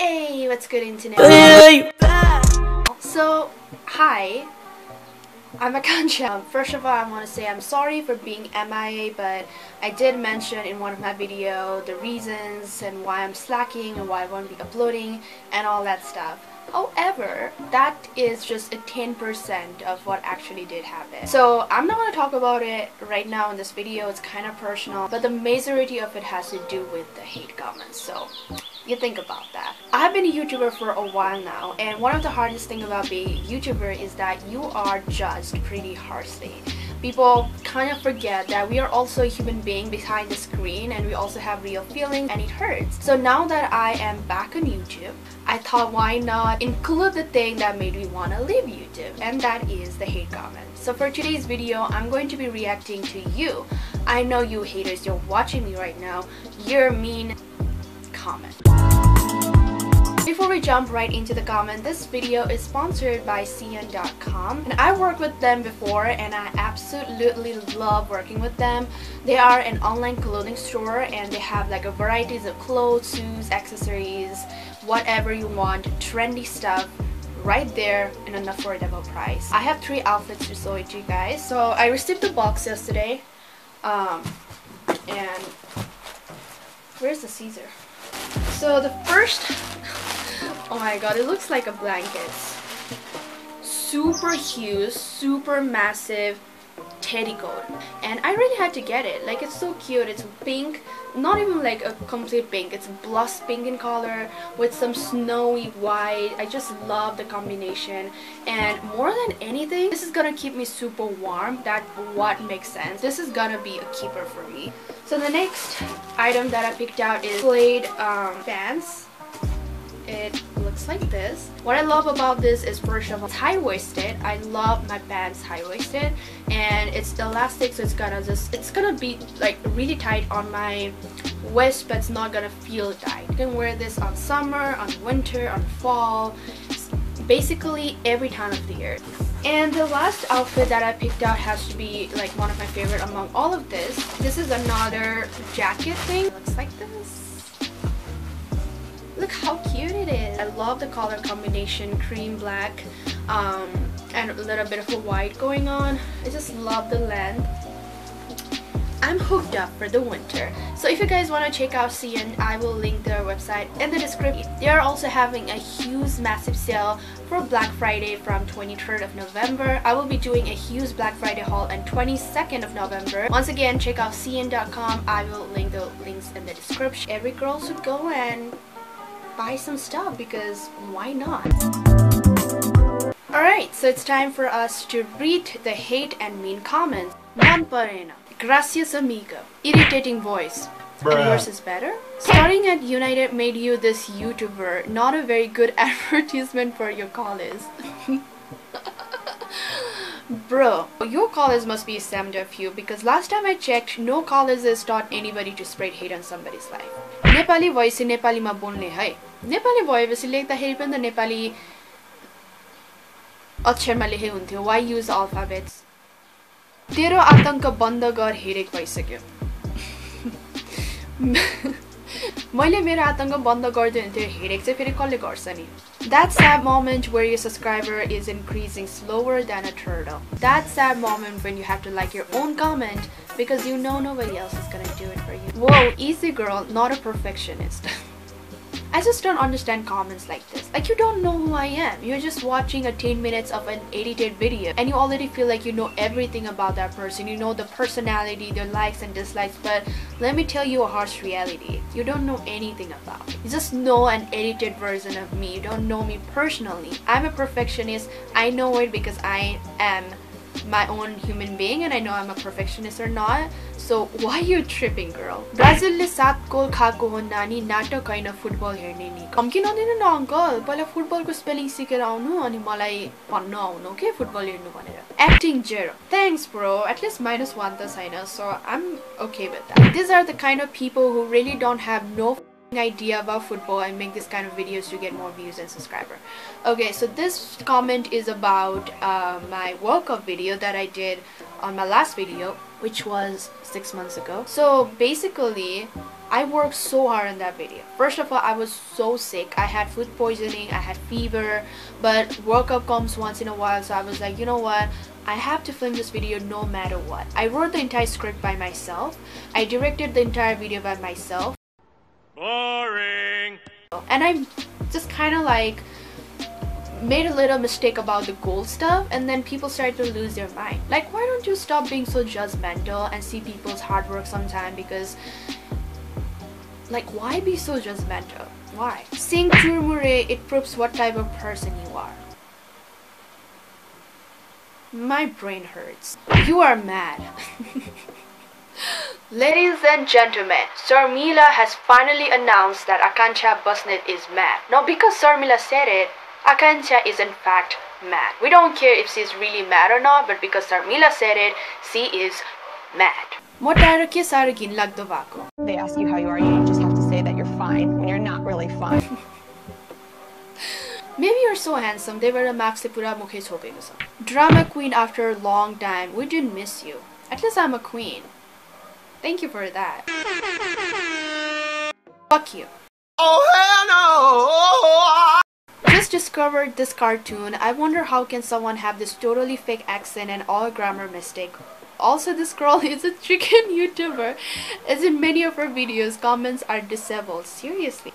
Hey, what's good, internet? Hey. So, hi, I'm Akansha. First of all, I want to say I'm sorry for being MIA, but I did mention in one of my videos the reasons and why I'm slacking and why I won't be uploading and all that stuff. However, that is just a 10% of what actually did happen. So I'm not going to talk about it right now in this video. It's kind of personal, but the majority of it has to do with the hate comments. So you think about that. I've been a YouTuber for a while now, and one of the hardest things about being a YouTuber is that you are judged pretty harshly. People kind of forget that we are also a human being behind the screen, and we also have real feelings, and it hurts. So now that I am back on YouTube, I thought, why not include the thing that made me want to leave YouTube, and that is the hate comments. So for today's video, I'm going to be reacting to you. I know you haters, you're watching me right now. You're mean comments. Before we jump right into the comment, this video is sponsored by CN.com, and I worked with them before and I absolutely love working with them. They are an online clothing store and they have like a varieties of clothes, shoes, accessories, whatever you want, trendy stuff right there in an affordable price. I have 3 outfits to show it to you guys. So I received the box yesterday, and where's the Caesar? So the first, oh my god, it looks like a blanket. Super huge, super massive teddy coat, and I really had to get it. Like, it's so cute. It's pink, not even like a complete pink, it's blush pink in color with some snowy white. I just love the combination, and more than anything, this is gonna keep me super warm. That's what makes sense. This is gonna be a keeper for me. So the next item that I picked out is plaid pants. It looks like this. What I love about this is, first of all, it's high-waisted. I love my pants high-waisted, and it's elastic, so it's gonna be like really tight on my waist, but it's not gonna feel tight. You can wear this on summer, on winter, on fall, basically every time of the year. And the last outfit that I picked out has to be like one of my favorite among all of this. This is another jacket thing. It looks like this. Look how cute it is. I love the color combination, cream, black, and a little bit of a white going on. I just love the length. I'm hooked up for the winter. So if you guys want to check out CN, I will link their website in the description. They are also having a huge massive sale for Black Friday from 23rd of November. I will be doing a huge Black Friday haul on 22nd of November. Once again, check out CN.com. I will link the links in the description. Every girl should go and buy some stuff, because why not? Alright, so it's time for us to read the hate and mean comments. Non Parena, Gracias Amiga, Irritating Voice, and Worse is Better. Starting at United made you this YouTuber, not a very good advertisement for your college. Bro, your college must be ashamed of you, because last time I checked, no colleges taught anybody to spread hate on somebody's life. Nepali voice in Nepali ma bonle hai. Nepali voice like the helping the Nepali Acharmale Hunthio. Why use alphabets? Tero Atanka Bandagar Herik Voice again. That sad moment where your subscriber is increasing slower than a turtle. That sad moment when you have to like your own comment because you know nobody else is gonna do it for you. Whoa, easy girl, not a perfectionist. I just don't understand comments like this. Like, you don't know who I am. You're just watching a 10 minutes of an edited video and you already feel like you know everything about that person. You know the personality, their likes and dislikes, but let me tell you a harsh reality. You don't know anything about me. You just know an edited version of me. You don't know me personally. I'm a perfectionist. I know it because I am my own human being, and I know I'm a perfectionist or not. So why you tripping, girl? Brazil le 7 goal khako ho nani nato kaina football herne ni. Kamkina dinu na uncle. Pahila football ko spelling sikeru aunu ani malai bhanna aunu ke football hernu bhanera. Acting zero. Thanks bro. At least -1 ta chaina, so I'm okay with that. These are the kind of people who really don't have no idea about football and make this kind of videos to get more views and subscribers. Okay, so this comment is about my workout video that I did on my last video, which was 6 months ago. So basically, I worked so hard on that video. First of all, I was so sick. I had food poisoning, I had fever, but World Cup comes once in a while, so I was like, you know what? I have to film this video no matter what. I wrote the entire script by myself. I directed the entire video by myself. Boring. And I just kind of like made a little mistake about the goal stuff, and then people started to lose their mind. Like, why don't you stop being so judgmental and see people's hard work sometime? Because like, why be so judgmental? Why? Sing Churmure, it proves what type of person you are. My brain hurts. You are mad. Ladies and gentlemen, Sarmila has finally announced that Akansha Basnet is mad. Now, because Sarmila said it, Akansha is in fact mad. We don't care if she's really mad or not, but because Sarmila said it, she is mad. They ask you how you are, you just have to say that you're fine when you're not really fine. Maybe you're so handsome, they were a maxipura mukhe chopekasa. Drama queen after a long time, we didn't miss you. At least I'm a queen. Thank you for that. Fuck you. Oh hell no! Just discovered this cartoon. I wonder how can someone have this totally fake accent and all grammar mistake. Also, this girl is a chicken YouTuber. As in many of her videos, comments are disabled. Seriously.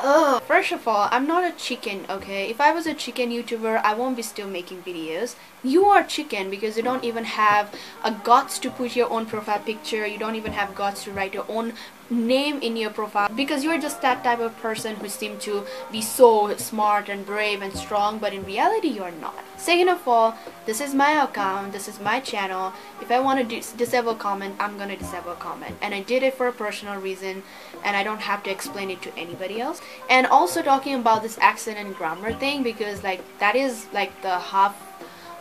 Ugh. First of all, I'm not a chicken, okay? If I was a chicken YouTuber, I won't be still making videos. You are chicken because you don't even have a guts to put your own profile picture. You don't even have guts to write your own name in your profile, because you're just that type of person who seems to be so smart and brave and strong, but in reality you are not. Second of all, this is my account, this is my channel. If I want to disable comment, I'm gonna disable comment, and I did it for a personal reason, and I don't have to explain it to anybody else. And also talking about this accent and grammar thing, because like that is like the half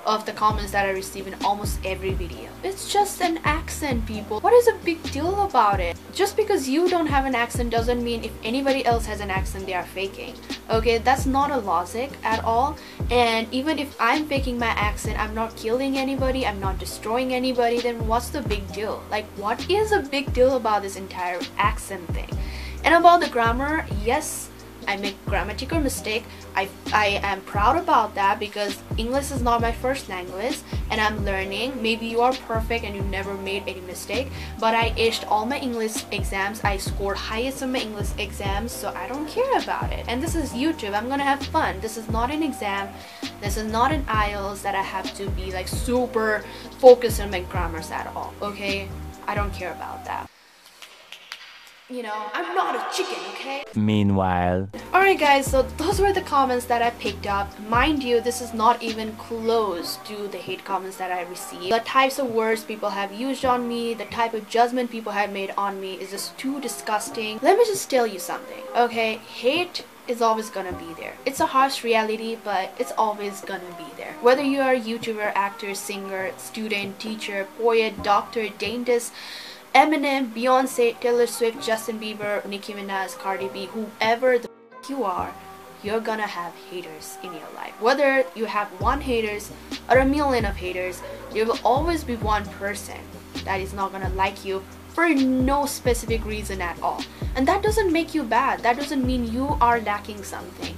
of the comments that I receive in almost every video. It's just an accent, people. What is a big deal about it? Just because you don't have an accent doesn't mean if anybody else has an accent they are faking. Okay, that's not a logic at all. And even if I'm faking my accent, I'm not killing anybody, I'm not destroying anybody, then what's the big deal? Like, what is a big deal about this entire accent thing? And about the grammar, yes, I make grammatical mistake. I am proud about that, because English is not my first language and I'm learning. Maybe you are perfect and you never made any mistake, but I aced all my English exams. I scored highest on my English exams, so I don't care about it. And this is YouTube. I'm gonna have fun. This is not an exam. This is not an IELTS that I have to be like super focused on my grammars at all. Okay, I don't care about that. You know, I'm not a chicken, okay? Meanwhile. Alright guys, so those were the comments that I picked up. Mind you, this is not even close to the hate comments that I received. The types of words people have used on me, the type of judgment people have made on me is just too disgusting. Let me just tell you something, okay? Hate is always gonna be there. It's a harsh reality, but it's always gonna be there. Whether you are a YouTuber, actor, singer, student, teacher, poet, doctor, dentist, Eminem, Beyonce, Taylor Swift, Justin Bieber, Nicki Minaj, Cardi B, whoever the f you are, you're gonna have haters in your life. Whether you have one haters or a million of haters, there will always be one person that is not gonna like you for no specific reason at all. And that doesn't make you bad. That doesn't mean you are lacking something.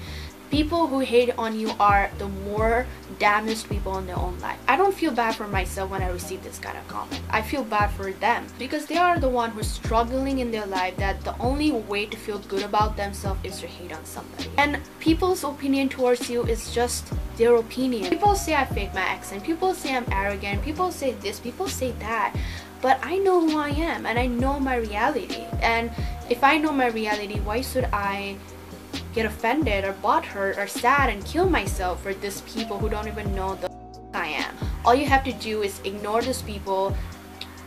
People who hate on you are the more damaged people in their own life. I don't feel bad for myself when I receive this kind of comment. I feel bad for them, because they are the one who's struggling in their life, that the only way to feel good about themselves is to hate on somebody. And people's opinion towards you is just their opinion. People say I fake my accent, people say I'm arrogant, people say this, people say that, but I know who I am and I know my reality. And if I know my reality, why should I get offended or butthurt or sad and kill myself for these people who don't even know the I am? All you have to do is ignore these people,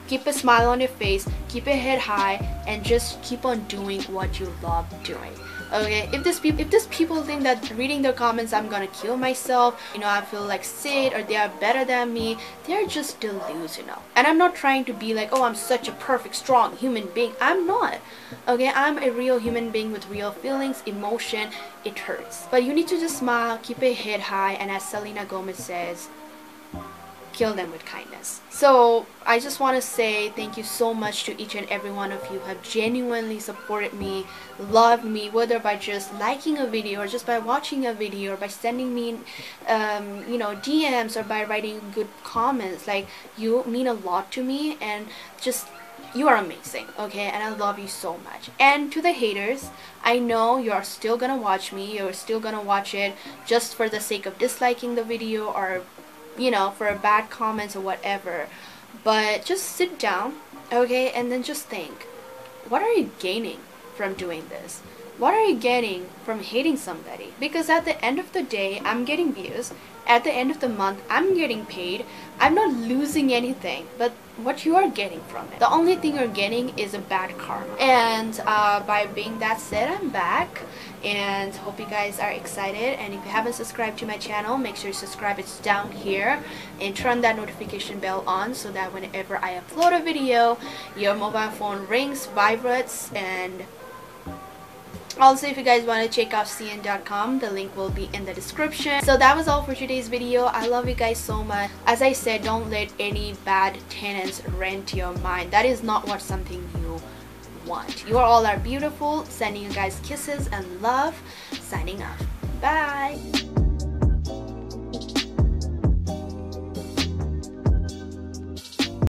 keep a smile on your face, keep your head high, and just keep on doing what you love doing. Okay, if these people think that reading their comments I'm gonna kill myself, you know, I feel like shit, or they are better than me, they're just delusional. And I'm not trying to be like, oh, I'm such a perfect strong human being. I'm not, okay? I'm a real human being with real feelings, emotion. It hurts, but you need to just smile, keep your head high, and as Selena Gomez says, kill them with kindness. So I just want to say thank you so much to each and every one of you who have genuinely supported me, loved me, whether by just liking a video or just by watching a video or by sending me DMs or by writing good comments. Like, you mean a lot to me, and just, you are amazing, okay? And I love you so much. And to the haters, I know you're still gonna watch me, you're still gonna watch it just for the sake of disliking the video or, you know, for bad comments or whatever. But just sit down, okay? And then just think, what are you gaining from doing this? What are you getting from hating somebody? Because at the end of the day, I'm getting views. At the end of the month, I'm getting paid. I'm not losing anything, but what you are getting from it. The only thing you're getting is a bad karma. And by being that said, I'm back. And hope you guys are excited. And if you haven't subscribed to my channel, make sure you subscribe. It's down here. And turn that notification bell on so that whenever I upload a video, your mobile phone rings, vibrates, and... Also, if you guys want to check out CN.com, the link will be in the description. So that was all for today's video. I love you guys so much. As I said, don't let any bad tenants rent your mind. That is not what something you want. You all are beautiful. Sending you guys kisses and love. Signing off. Bye.